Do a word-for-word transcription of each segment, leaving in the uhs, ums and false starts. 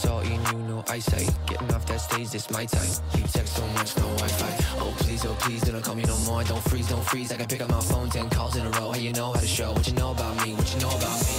salty and you know eyesight. Getting off that stage, this my time. You text so much, no Wi-Fi. Oh please, oh please, don't call me no more. Don't freeze, don't freeze, I can pick up my phone. Ten calls in a row, hey, you know how to show. What you know about me, what you know about me.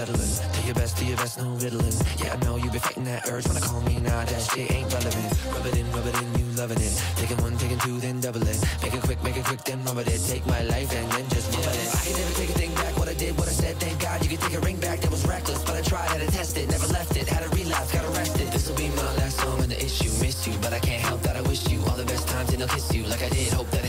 Settling. Do your best, do your best, no riddling. Yeah, I know you've been fighting that urge. Wanna call me, nah, that shit ain't relevant. Rub it in, rub it in, you loving it. Taking one, taking two, then double it. Make it quick, make it quick, then rub it in. Take my life and then just rub it in. I can never take a thing back, what I did, what I said. Thank God you can take a ring back, that was reckless. But I tried, had to test it, never left it. Had a relapse, got arrested. This'll be my last song and the issue. Miss you, but I can't help that I wish you all the best times and I'll kiss you like I did, hope that